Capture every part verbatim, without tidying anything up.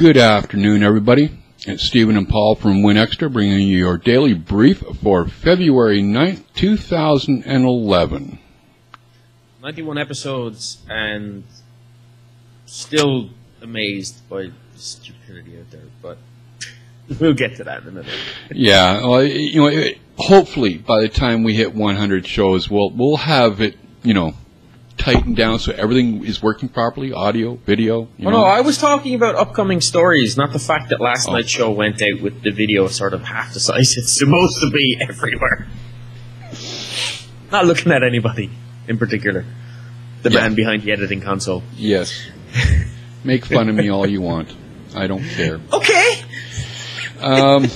Good afternoon, everybody. It's Steven and Paul from Winextra bringing you your daily brief for February ninth, two thousand eleven. ninety-one episodes, and still amazed by the stupidity out there, but we'll get to that in a minute. Yeah, well, you know, it, hopefully by the time we hit one hundred shows, we'll we'll have it, you know, tightened down so everything is working properly, audio, video. You oh, know. No, I was talking about upcoming stories, not the fact that last oh. night's show went out with the video sort of half the size it's supposed to be everywhere. Not looking at anybody in particular. The yeah. man behind the editing console. Yes. Make fun of me all you want. I don't care. Okay. Um,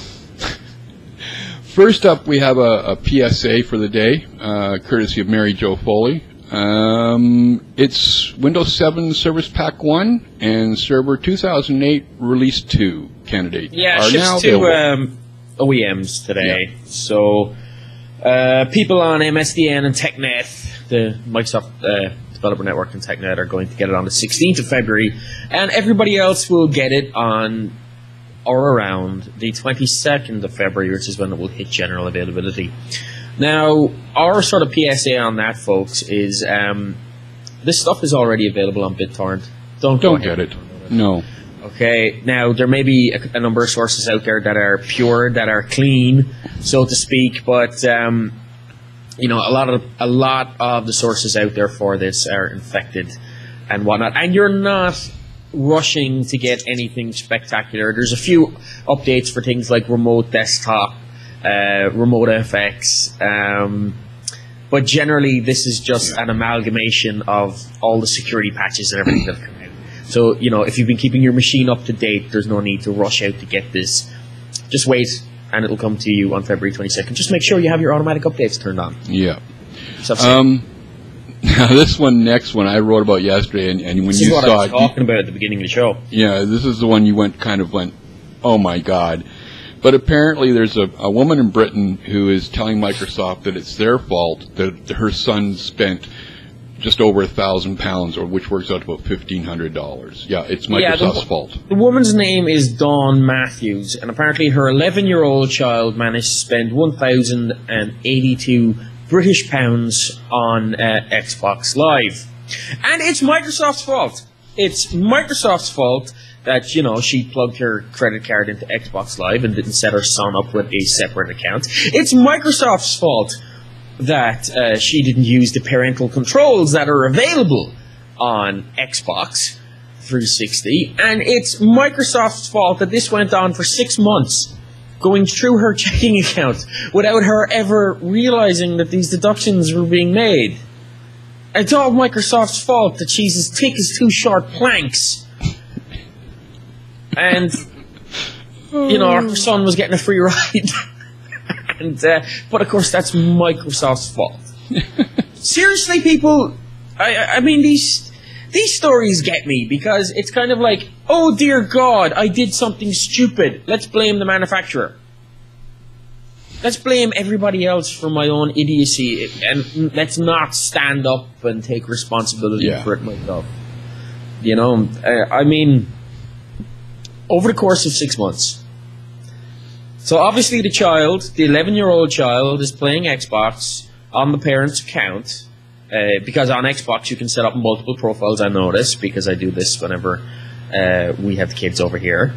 first up, we have a, a P S A for the day, uh, courtesy of Mary Jo Foley. Um, it's Windows seven Service Pack one and Server two thousand eight Release two candidates. Yeah, it ships to um, O E Ms today. Yeah. So uh, people on M S D N and TechNet, the Microsoft uh, Developer Network and TechNet, are going to get it on the sixteenth of February, and everybody else will get it on or around the twenty-second of February, which is when it will hit general availability. Now, our sort of P S A on that, folks, is um, this stuff is already available on BitTorrent. Don't don't get it. No. Okay. Now, there may be a, a number of sources out there that are pure, that are clean, so to speak. But um, you know, a lot of a lot of the sources out there for this are infected and whatnot. And you're not rushing to get anything spectacular. There's a few updates for things like remote desktop. Uh, remote F X, um, but generally this is just an amalgamation of all the security patches and everything that come out. So, you know, if you've been keeping your machine up to date, there's no need to rush out to get this. Just wait, and it'll come to you on February twenty-second. Just make sure you have your automatic updates turned on. Yeah. Um, now this one, next one, I wrote about yesterday, and, and when this you saw it, this is what I was talking about at the beginning of the show. Yeah, this is the one you went kind of went, oh my god. But apparently there's a, a woman in Britain who is telling Microsoft that it's their fault that her son spent just over a thousand pounds, or which works out to about fifteen hundred dollars. Yeah, it's Microsoft's yeah, the, fault. The woman's name is Dawn Matthews, and apparently her eleven-year-old child managed to spend one thousand and eighty-two British pounds on uh, Xbox Live, and it's Microsoft's fault. It's Microsoft's fault. That, you know, she plugged her credit card into Xbox Live and didn't set her son up with a separate account. It's Microsoft's fault that uh, she didn't use the parental controls that are available on Xbox three sixty. And it's Microsoft's fault that this went on for six months, going through her checking account without her ever realizing that these deductions were being made. It's all Microsoft's fault that she's as thick as two short planks. And, you know, our son was getting a free ride. and uh, But, of course, that's Microsoft's fault. Seriously, people, I, I mean, these these stories get me, because it's kind of like, oh, dear God, I did something stupid. Let's blame the manufacturer. Let's blame everybody else for my own idiocy, and let's not stand up and take responsibility yeah. for it myself. You know, I, I mean... over the course of six months. So obviously the child, the eleven-year-old child, is playing Xbox on the parent's account, uh, because on Xbox you can set up multiple profiles, I know this, because I do this whenever uh, we have the kids over here.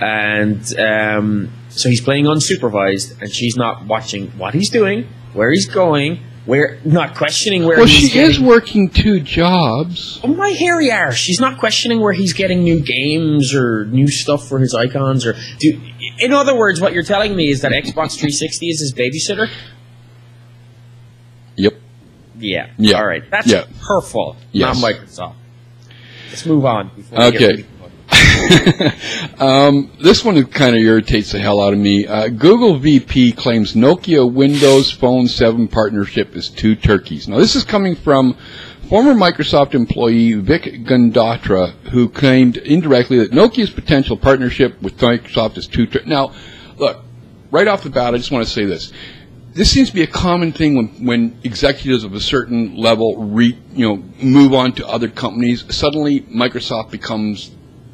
And um, so he's playing unsupervised, and she's not watching what he's doing, where he's going, where not questioning where well, he's getting... Well, she is working two jobs. Oh, my hairy arse. She's not questioning where he's getting new games or new stuff for his icons. Or do, in other words, what you're telling me is that Xbox three sixty is his babysitter? Yep. Yeah. yeah. All right. That's yeah. her fault, yes. not Microsoft. Let's move on. Okay. um, this one kind of irritates the hell out of me. Uh, Google V P claims Nokia Windows Phone seven partnership is two turkeys. Now, this is coming from former Microsoft employee Vic Gundotra, who claimed indirectly that Nokia's potential partnership with Microsoft is two turkeys. Now, look, right off the bat, I just want to say this. This seems to be a common thing when, when executives of a certain level re, you know, move on to other companies. Suddenly, Microsoft becomes...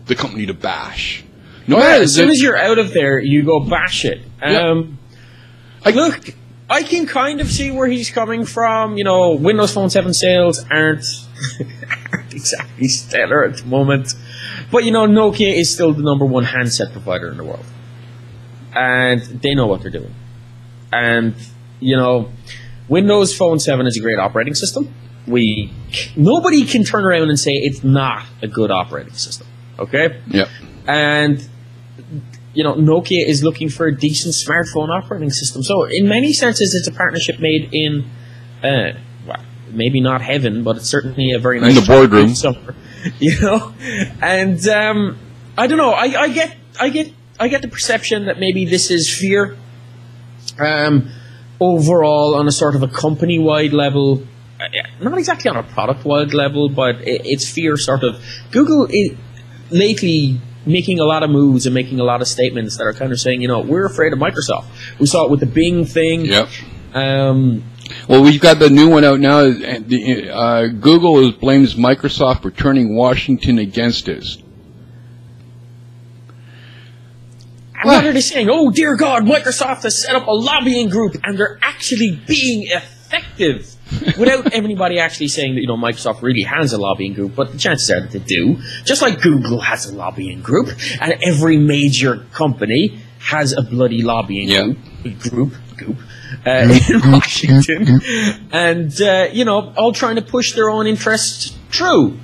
the company to bash. No, yeah, as soon as you're out of there, you go bash it. Um, yeah. I, look, I can kind of see where he's coming from. You know, Windows Phone seven sales aren't, aren't exactly stellar at the moment. But, you know, Nokia is still the number one handset provider in the world. And they know what they're doing. And, you know, Windows Phone seven is a great operating system. We Nobody can turn around and say it's not a good operating system. Okay? Yeah. And, you know, Nokia is looking for a decent smartphone operating system. So, in many senses, it's a partnership made in, uh, well, maybe not heaven, but it's certainly a very nice... In the boardroom. Somewhere, you know? And, um, I don't know. I, I get... I get... I get the perception that maybe this is fear um, overall on a sort of a company-wide level, not exactly on a product-wide level, but it's fear sort of. Google is lately making a lot of moves and making a lot of statements that are kind of saying, you know, we're afraid of Microsoft. We saw it with the Bing thing. Yep. Um, well, we've got the new one out now. Uh, Google blames Microsoft for turning Washington against us. And what are they saying? Oh, dear God, Microsoft has set up a lobbying group, and they're actually being effective without anybody actually saying that, you know, Microsoft really has a lobbying group, but the chances are that they do. Just like Google has a lobbying group, and every major company has a bloody lobbying yeah. group, group, group uh, in Washington, and, uh, you know, all trying to push their own interests through.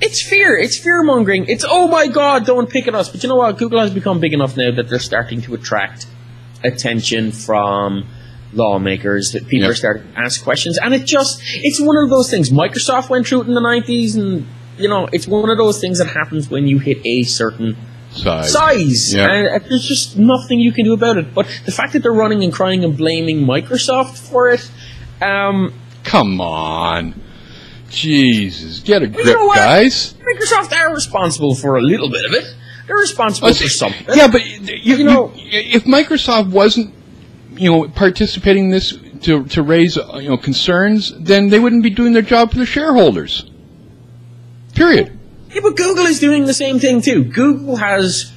It's fear. It's fear-mongering. It's, oh, my God, don't pick at us. But you know what? Google has become big enough now that they're starting to attract attention from lawmakers, that people yep. are starting to ask questions. And it just, it's one of those things. Microsoft went through it in the nineties, and, you know, it's one of those things that happens when you hit a certain size. size. Yep. And there's just nothing you can do about it. But the fact that they're running and crying and blaming Microsoft for it, um... Come on. Jesus, get a grip, you know guys. Microsoft are responsible for a little bit of it. They're responsible Let's, for something. Yeah, but you, you, you know, if Microsoft wasn't, you know, participating in this to to raise, you know, concerns, then they wouldn't be doing their job for their shareholders. Period. Yeah, but Google is doing the same thing too. Google has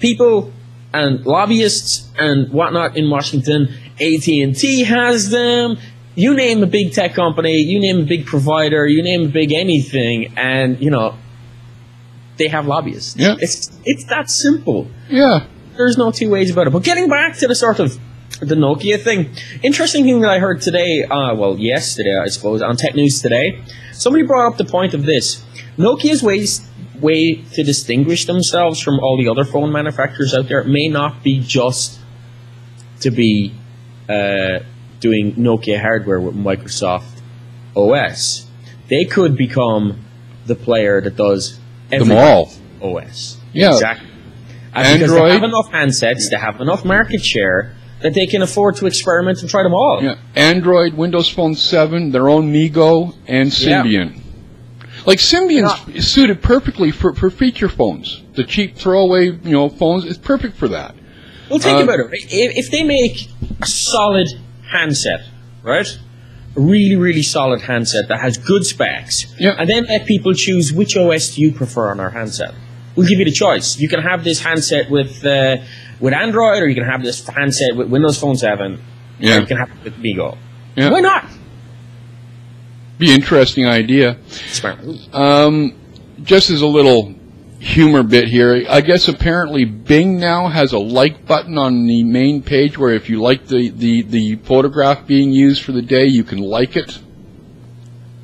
people and lobbyists and whatnot in Washington. A T and T has them. You name a big tech company, you name a big provider, you name a big anything, and, you know, they have lobbyists. Yeah. It's it's that simple. Yeah. There's no two ways about it. But getting back to the sort of the Nokia thing, interesting thing that I heard today, uh, well, yesterday, I suppose, on Tech News Today, somebody brought up the point of this. Nokia's ways, way to distinguish themselves from all the other phone manufacturers out there may not be just to be... Uh, doing Nokia hardware with Microsoft O S. They could become the player that does everything. Them all. O S. Yeah. Exactly. And because they have enough handsets, they have enough market share, that they can afford to experiment and try them all. Yeah. Android, Windows Phone seven, their own MeeGo, and Symbian. Yeah. Like, Symbian's yeah. suited perfectly for, for feature phones. The cheap throwaway, you know, phones, it's perfect for that. Well, think uh, about it. If, if they make a solid handset, right? A really, really solid handset that has good specs. Yeah. And then let people choose which O S do you prefer on our handset. We'll give you the choice. You can have this handset with uh, with Android, or you can have this handset with Windows Phone seven. Yeah. Or you can have it with MeeGo. Yeah. Why not? Be an interesting idea. Smart. Um, just as a little humor bit here, I guess apparently Bing now has a like button on the main page where if you like the, the, the photograph being used for the day, you can like it.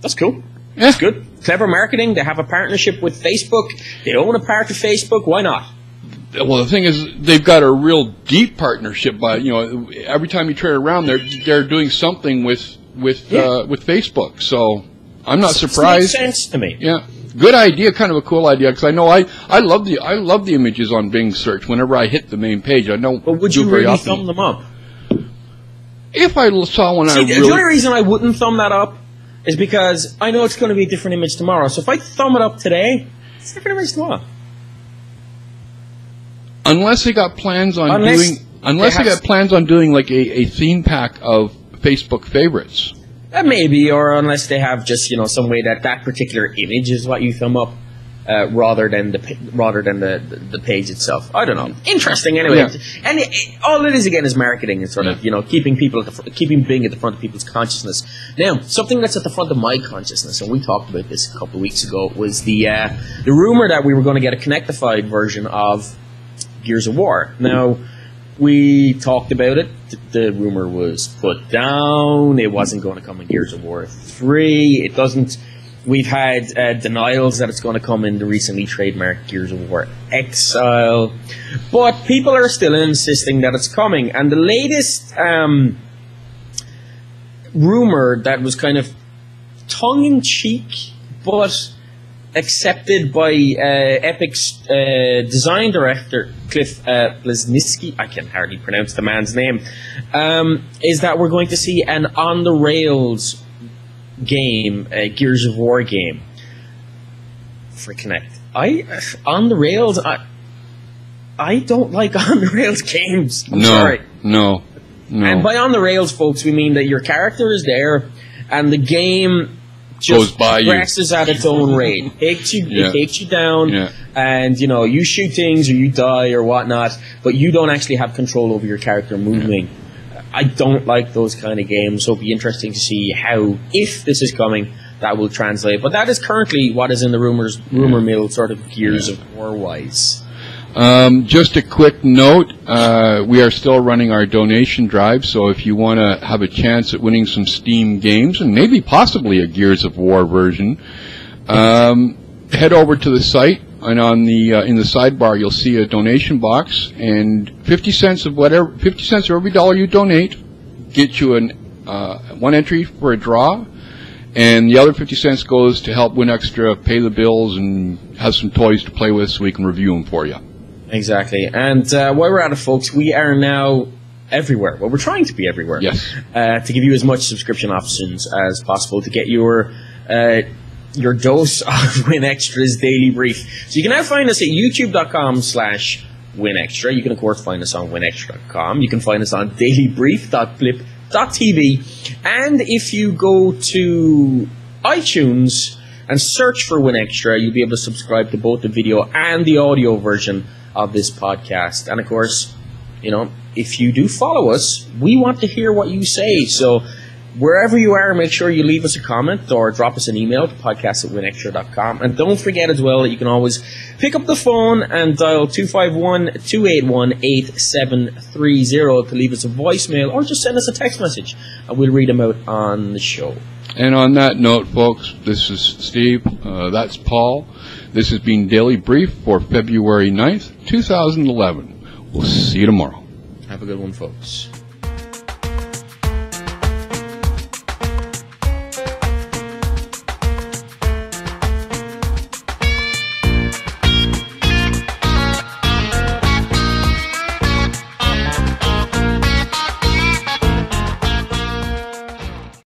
That's cool. Yeah. That's good. Clever marketing. They have a partnership with Facebook. They own a part of Facebook. Why not? Well, the thing is, they've got a real deep partnership. By, you know, every time you turn around, they're they're doing something with with yeah. uh, with Facebook. So I'm not surprised. It makes sense to me. Yeah. Good idea, kind of a cool idea, because I know I, I love the I love the images on Bing search. Whenever I hit the main page, I don't. But would you really thumb them up? If I saw one, I really. The only reason I wouldn't thumb that up is because I know it's going to be a different image tomorrow. So if I thumb it up today, it's a different image tomorrow. Unless they got plans on doing, unless they got plans on doing like a, a theme pack of Facebook favorites. Uh, maybe, or unless they have just, you know, some way that that particular image is what you thumb up. uh, rather than the rather than the, the page itself. I don't know. Interesting, anyway. Yeah. And it, it, all it is again is marketing and sort yeah. of you know keeping people at the fr keeping Bing at the front of people's consciousness. Now, something that's at the front of my consciousness, and we talked about this a couple of weeks ago, was the uh, the rumor that we were going to get a connectified version of Gears of War. Now, we talked about it. The rumor was put down. It wasn't going to come in Gears of War three. It doesn't. We've had uh, denials that it's going to come in the recently trademarked Gears of War Exile. But people are still insisting that it's coming. And the latest um, rumor that was kind of tongue-in-cheek, but accepted by uh, Epic's uh, design director, Cliff uh, Lesnitsky, I can hardly pronounce the man's name, um, is that we're going to see an on-the-rails game, a Gears of War game for Connect. I, on-the-rails, I, I don't like on-the-rails games. I'm no, sorry. no, no. And by on-the-rails, folks, we mean that your character is there, and the game just progresses at its own rate. It takes you, yeah. it takes you down, yeah. and you know you shoot things or you die or whatnot, but you don't actually have control over your character moving. Yeah. I don't like those kind of games, so it'll be interesting to see how, if this is coming, that will translate. But that is currently what is in the rumors, rumor yeah. mill, sort of Gears yeah. of War-wise. Um, just a quick note, uh, we are still running our donation drive, so if you want to have a chance at winning some Steam games, and maybe possibly a Gears of War version, um, head over to the site, and on the, uh, in the sidebar you'll see a donation box, and fifty cents of whatever, fifty cents of every dollar you donate gets you an, uh, one entry for a draw, and the other fifty cents goes to help Winextra pay the bills and have some toys to play with so we can review them for you. Exactly. And uh, while we're at it, folks, we are now everywhere. Well, we're trying to be everywhere. Yes. Uh, to give you as much subscription options as possible to get your uh, your dose of Winextra's daily brief. So you can now find us at youtube.com slash Winextra. You can, of course, find us on winextra dot com. You can find us on dailybrief dot blip dot t v. And if you go to iTunes and search for Winextra, you'll be able to subscribe to both the video and the audio version of this podcast. And of course, you know, if you do follow us, we want to hear what you say. So wherever you are, make sure you leave us a comment or drop us an email to podcast at winextra dot com. And don't forget as well that you can always pick up the phone and dial two five one, two eight one, eight seven three zero to leave us a voicemail or just send us a text message and we'll read them out on the show. And on that note, folks, this is Steve, uh, that's Paul. This has been Daily Brief for February ninth, two thousand eleven. We'll see you tomorrow. Have a good one, folks.